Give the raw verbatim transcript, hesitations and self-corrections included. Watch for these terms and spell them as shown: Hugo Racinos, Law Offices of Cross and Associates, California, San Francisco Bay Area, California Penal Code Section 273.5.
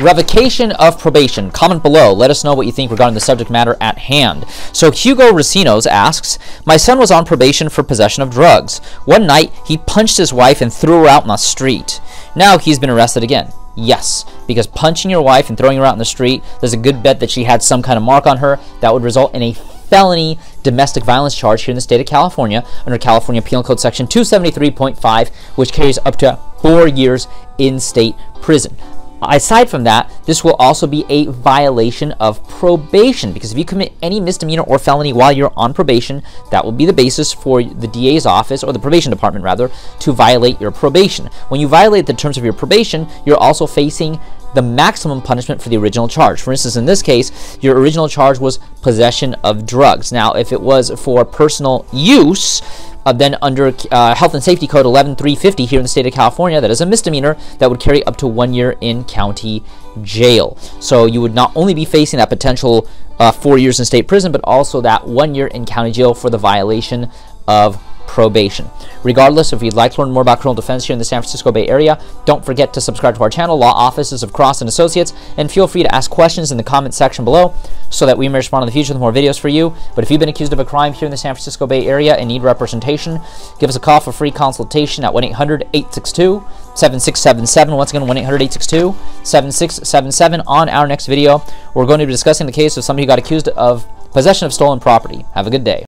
Revocation of probation. Comment below. Let us know what you think regarding the subject matter at hand. So Hugo Racinos asks, my son was on probation for possession of drugs. One night, he punched his wife and threw her out on the street. Now he's been arrested again. Yes, because punching your wife and throwing her out in the street, there's a good bet that she had some kind of mark on her that would result in a felony domestic violence charge here in the state of California under California Penal Code Section two seventy-three point five, which carries up to four years in state prison. Aside from that, this will also be a violation of probation, because if you commit any misdemeanor or felony while you're on probation, that will be the basis for the D A's office, or the probation department rather, to violate your probation. When you violate the terms of your probation, you're also facing the maximum punishment for the original charge. For instance, in this case, your original charge was possession of drugs. Now, if it was for personal use, Uh, then under uh, Health and Safety Code one one three five zero here in the state of California, that is a misdemeanor that would carry up to one year in county jail. So you would not only be facing that potential uh, four years in state prison, but also that one year in county jail for the violation of probation. Regardless, if you'd like to learn more about criminal defense here in the San Francisco Bay Area, don't forget to subscribe to our channel, Law Offices of Cross and Associates, and feel free to ask questions in the comment section below so that we may respond in the future with more videos for you. But if you've been accused of a crime here in the San Francisco Bay Area and need representation, give us a call for free consultation at one eight hundred, eight six two, seven six seven seven. Once again, one eight hundred, eight six two, seven six seven seven. On our next video, we're going to be discussing the case of somebody who got accused of possession of stolen property. Have a good day.